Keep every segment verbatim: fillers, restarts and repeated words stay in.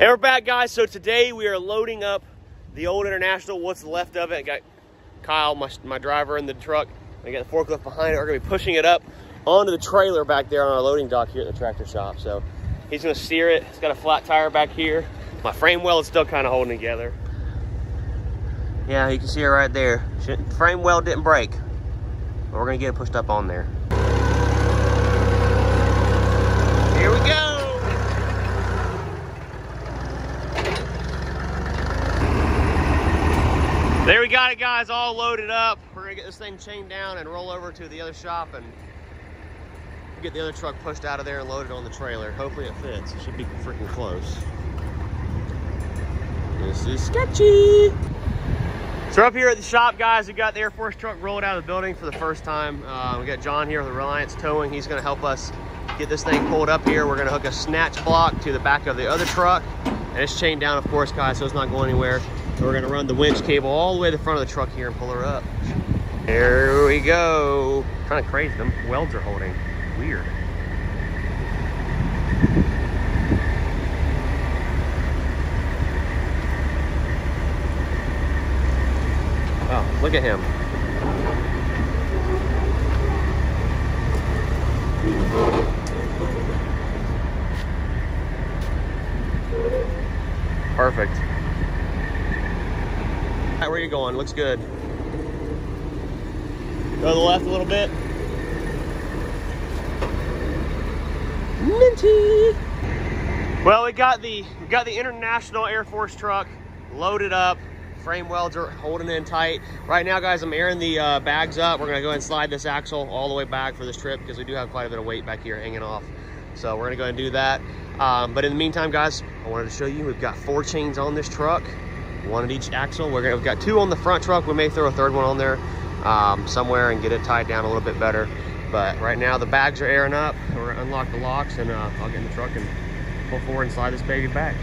And we're back, guys. So today we are loading up the old International, what's left of it. I got Kyle, my, my driver, in the truck. I got the forklift behind it. We're gonna be pushing it up onto the trailer back there on our loading dock here at the tractor shop. So he's gonna steer it. It's got a flat tire back here. My frame well is still kind of holding together. Yeah, you can see it right there. Frame well didn't break. But we're gonna get it pushed up on there. Here we go. There we got it, guys, all loaded up. We're gonna get this thing chained down and roll over to the other shop and get the other truck pushed out of there and loaded on the trailer. Hopefully it fits. It should be freaking close. This is sketchy. So we're up here at the shop, guys. We got the Air Force truck rolled out of the building for the first time. Uh, we got John here with the Reliance Towing. He's gonna help us get this thing pulled up here. We're gonna hook a snatch block to the back of the other truck. And it's chained down, of course, guys, so it's not going anywhere. So we're gonna run the winch cable all the way to the front of the truck here and pull her up. There we go. Kind of crazy, them welds are holding. Weird. Oh, look at him. Perfect. All right, where are you going? Looks good. Go to the left a little bit. Minty. Well, we got the we got the International Air Force truck loaded up. Frame welds are holding in tight. Right now, guys, I'm airing the uh, bags up. We're gonna go ahead and slide this axle all the way back for this trip because we do have quite a bit of weight back here hanging off. So we're gonna go ahead and do that. Um, but in the meantime, guys, I wanted to show you we've got four chains on this truck, one at each axle. We're gonna, we've got two on the front truck. We may throw a third one on there um, somewhere and get it tied down a little bit better. But right now the bags are airing up. We're gonna unlock the locks and uh, I'll get in the truck and pull forward and slide this baby back.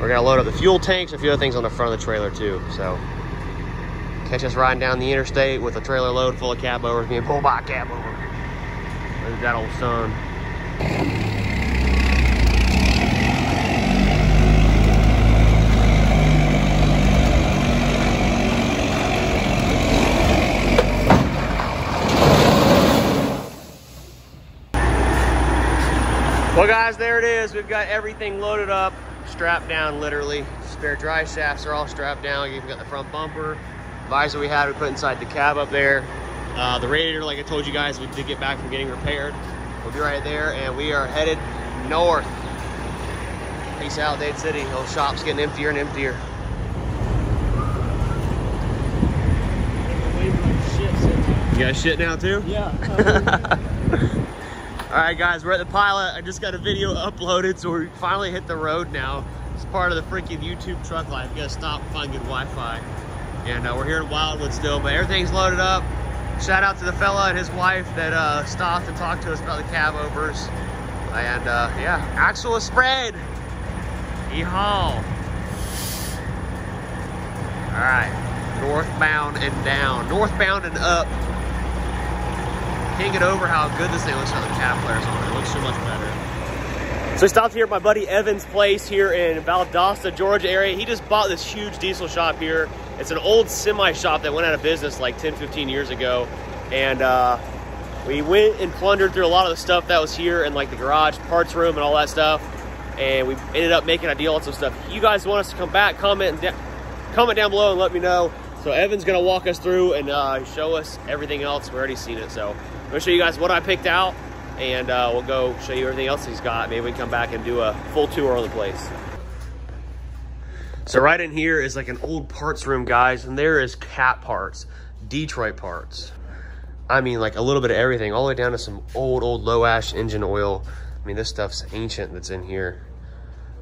We're gonna load up the fuel tanks and a few other things on the front of the trailer too. So catch us riding down the interstate with a trailer load full of cab overs being pulled by a cab over. There's that old son. Well, guys, there it is. We've got everything loaded up, strapped down, literally. Spare drive shafts are all strapped down. You've got the front bumper. The visor we had, we put inside the cab up there. Uh, the radiator, like I told you guys, we did get back from getting repaired. We'll be right there, and we are headed north. Peace out, Dade City. Those shops getting emptier and emptier. You got shit now too? Yeah. All right, guys, we're at the pilot. I just got a video uploaded, so we finally hit the road now. It's part of the freaking YouTube truck life. You gotta stop and find good Wi-Fi. And uh, we're here in Wildwood still, but everything's loaded up. Shout out to the fella and his wife that uh, stopped and talked to us about the cab overs. And uh, yeah, axle is spread. Yeehaw. All right, northbound and down. Northbound and up. Can't get over how good this thing looks on the Caterpillar on. It looks so much better. So I stopped here at my buddy Evan's place here in Valdosta, Georgia area. He just bought this huge diesel shop here. It's an old semi shop that went out of business like ten, fifteen years ago. And uh, we went and plundered through a lot of the stuff that was here in like the garage, parts room and all that stuff. And we ended up making a deal on some stuff. If you guys want us to come back, comment, and comment down below and let me know. So Evan's gonna walk us through and uh, show us everything else. We've already seen it, so I'm gonna show you guys what I picked out, and uh, we'll go show you everything else he's got. Maybe we can come back and do a full tour of the place. So right in here is like an old parts room, guys, and there is Cat parts, Detroit parts. I mean, like a little bit of everything, all the way down to some old, old low ash engine oil. I mean, this stuff's ancient that's in here.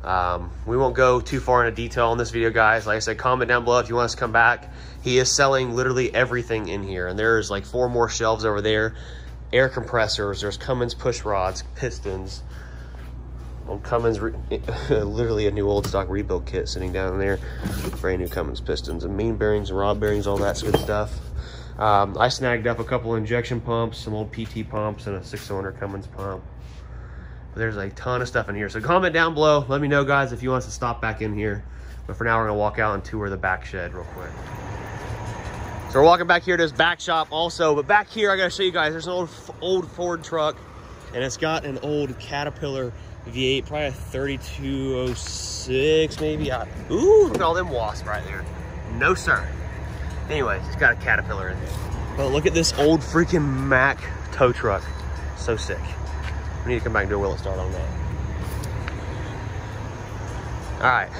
Um, we won't go too far into detail on this video, guys. Like I said, comment down below if you want us to come back. He is selling literally everything in here. And there's like four more shelves over there. Air compressors, there's Cummins push rods, pistons. On Cummins, literally a new old stock rebuild kit sitting down there. Brand new Cummins pistons and main bearings, rod bearings, all that good stuff. Um, I snagged up a couple injection pumps, some old P T pumps and a six cylinder Cummins pump. There's a ton of stuff in here. So comment down below. Let me know, guys, if you want us to stop back in here. But for now, we're going to walk out and tour the back shed real quick. So we're walking back here to this back shop also. But back here, I got to show you guys. There's an old, old Ford truck. And it's got an old Caterpillar V eight. Probably a thirty-two oh six maybe. Ooh, look at all them wasps right there. No, sir. Anyways, it's got a Caterpillar in there. But look at this old freaking Mack tow truck. So sick. We need to come back and do a wheel start on that. All right,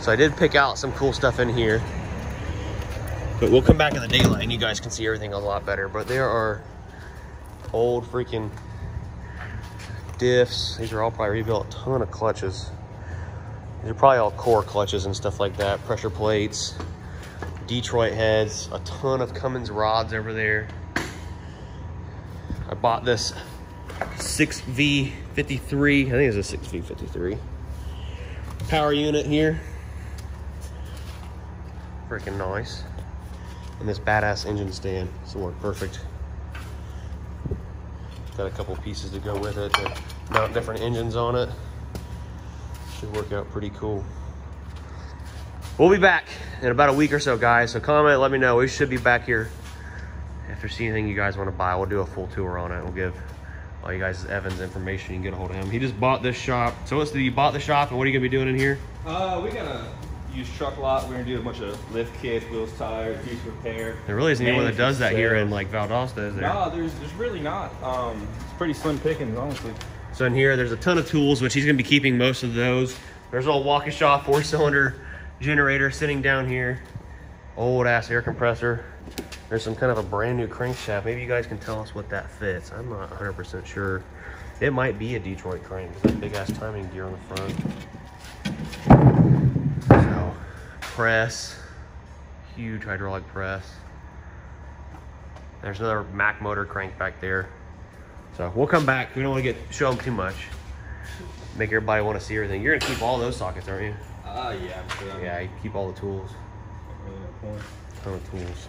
so I did pick out some cool stuff in here, but we'll come back in the daylight and you guys can see everything a lot better. But there are old freaking diffs. These are all probably rebuilt. A ton of clutches. These are probably all core clutches and stuff like that. Pressure plates, Detroit heads, a ton of Cummins rods over there. I bought this six V fifty-three, I think it's a six V fifty-three power unit here. Freaking nice. And this badass engine stand, so it worked perfect. Got a couple pieces to go with it to mount different engines on it. Should work out pretty cool. We'll be back in about a week or so, guys, so comment, let me know. We should be back here. If there's anything you guys want to buy, we'll do a full tour on it. We'll give all you guys Evan's information. You can get a hold of him. He just bought this shop. So what's the, you bought the shop, and what are you gonna be doing in here? Uh, we got a used truck lot. We're gonna do a bunch of lift kits, wheels, tires, piece repair. There really isn't anyone that does that here in like Valdosta, is there? No, there's, there's really not. Um, it's pretty slim pickings, honestly. So in here, there's a ton of tools, which he's gonna be keeping most of those. There's old Waukesha four cylinder generator sitting down here. Old ass air compressor. There's some kind of a brand new crankshaft. Maybe you guys can tell us what that fits. I'm not one hundred percent sure. It might be a Detroit crank. There's a big ass timing gear on the front. So, press, huge hydraulic press. There's another Mack motor crank back there. So we'll come back. We don't want to get show them too much. Make everybody want to see everything. You're gonna keep all those sockets, aren't you? Uh, yeah, I'm sure. I'm yeah, you keep all the tools. Really no point. Ton of tools.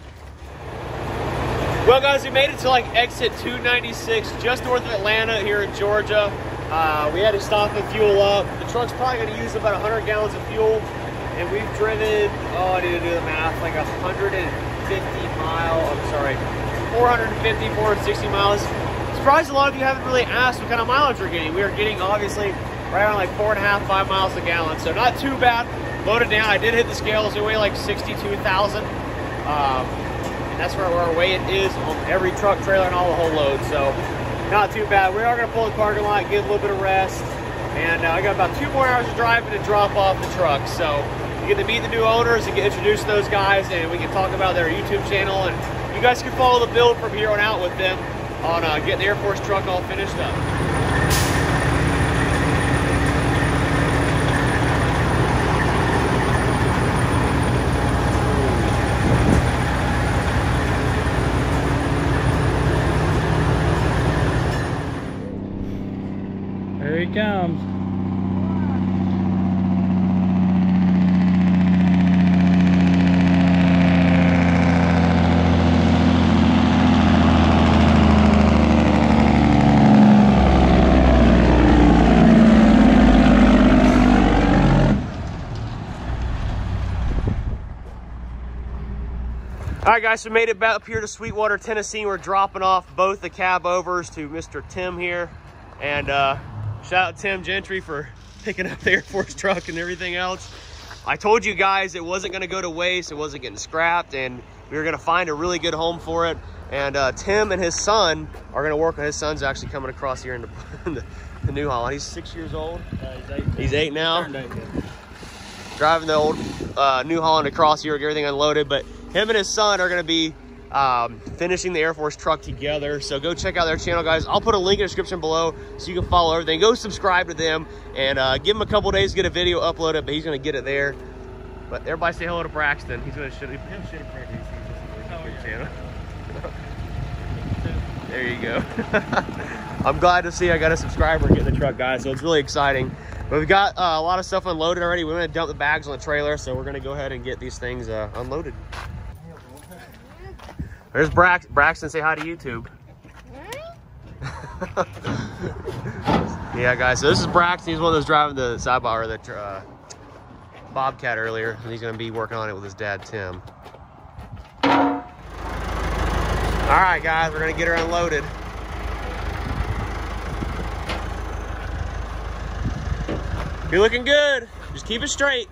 Well, guys, we made it to like exit two ninety-six, just north of Atlanta here in Georgia. Uh, we had to stop and fuel up. The truck's probably going to use about one hundred gallons of fuel, and we've driven, oh, I need to do the math, like one hundred fifty miles, I'm sorry, four hundred fifty, four hundred sixty miles. Surprised a lot of you haven't really asked what kind of mileage we're getting. We are getting, obviously, right around like four and a half, five miles a gallon, so not too bad. Loaded down, I did hit the scales, we weigh like sixty-two thousand. Um, And that's where our weight is on every truck, trailer, and all the whole load. So not too bad. We are going to pull the parking lot, get a little bit of rest. And uh, I got about two more hours of driving to drop off the truck. So you get to meet the new owners and get introduced to those guys. And we can talk about their YouTube channel. And you guys can follow the build from here on out with them on uh, getting the Air Force truck all finished up. Here he comes. All right, guys, so made it back up here to Sweetwater, Tennessee. We're dropping off both the cab overs to Mister Tim here, and uh shout out Tim Gentry for picking up the Air Force truck and everything else. I told you guys it wasn't gonna go to waste, it wasn't getting scrapped, and we were gonna find a really good home for it. And uh, Tim and his son are gonna work on, his son's actually coming across here in the, in the, the New Holland. He's six years old. Uh, he's eight. He's eight now. Eight, yeah. Driving the old uh, New Holland across here, everything unloaded, but him and his son are gonna be Um, finishing the Air Force truck together. So go check out their channel, guys. I'll put a link in the description below so you can follow everything. Go subscribe to them and uh, give him a couple days to get a video uploaded, but he's going to get it there. But everybody say hello to Braxton. He's going to show you. There you go. I'm glad to see I got a subscriber getting the truck, guys. So it's really exciting. But we've got uh, a lot of stuff unloaded already. We're going to dump the bags on the trailer. So we're going to go ahead and get these things uh, unloaded. There's Brax Braxton, say hi to YouTube. Yeah, guys, so this is Braxton. He's one of those driving the sidebar, the uh, Bobcat earlier, and he's gonna be working on it with his dad, Tim. All right, guys, we're gonna get her unloaded. You're looking good. Just keep it straight.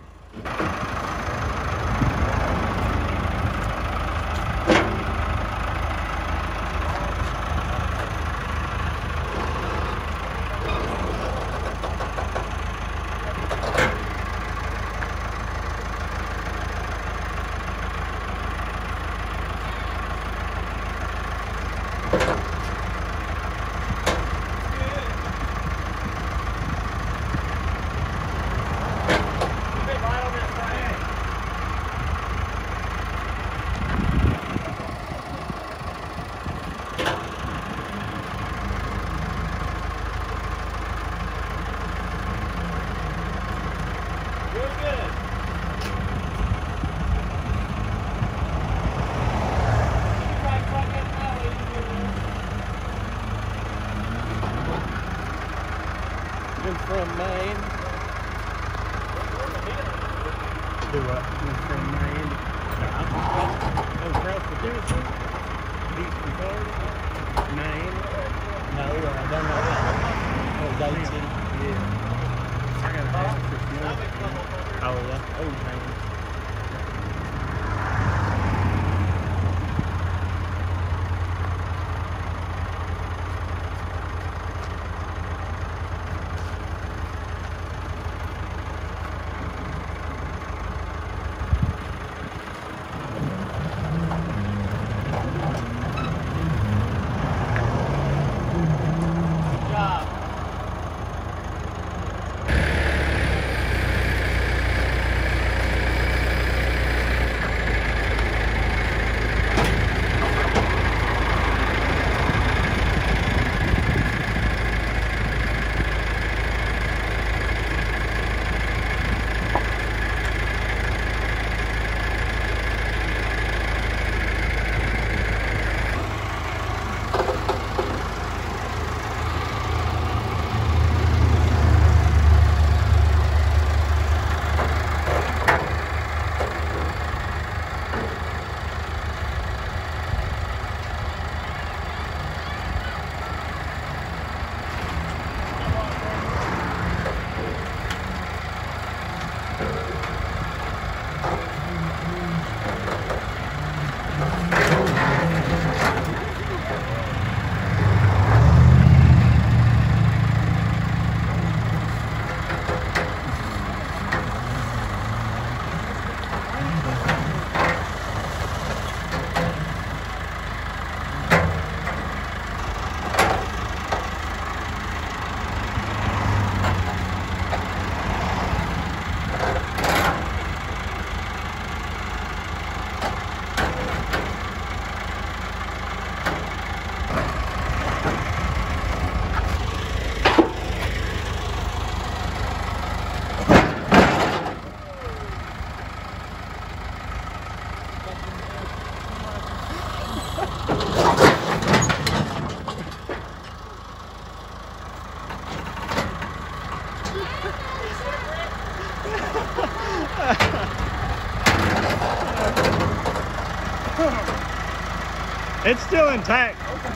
It's still intact. Okay.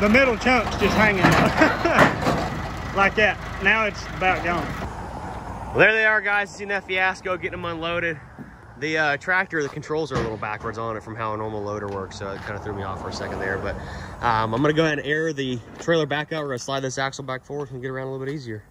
The middle chunk's just hanging out. Like that. Now it's about gone. Well, there they are, guys. Seen that fiasco, getting them unloaded. The uh, tractor, the controls are a little backwards on it from how a normal loader works, so it kind of threw me off for a second there. But um, I'm going to go ahead and air the trailer back out. We're going to slide this axle back forward and get around a little bit easier.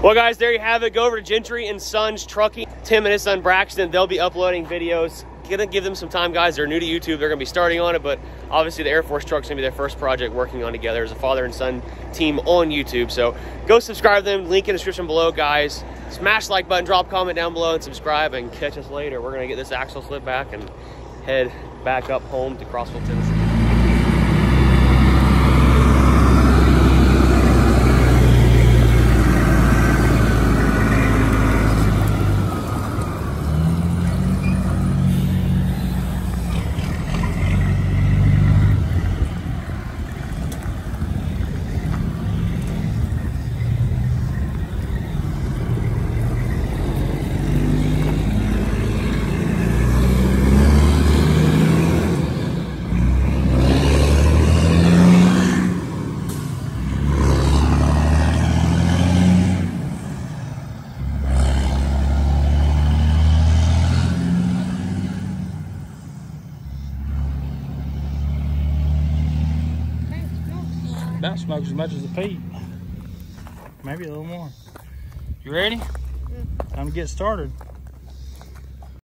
Well, guys, there you have it. Go over to Gentry and Sons Trucking. Tim and his son Braxton, they'll be uploading videos. Gonna give them some time, guys. They're new to YouTube. They're gonna be starting on it, but obviously the Air Force truck's gonna be their first project working on together as a father and son team on YouTube. So go subscribe to them. Link in the description below, guys. Smash the like button, drop a comment down below, and subscribe, and catch us later. We're gonna get this axle slid back and head back up home to Crossville, Tennessee. That smokes as much as a peat. Maybe a little more. You ready? Mm. Time to get started.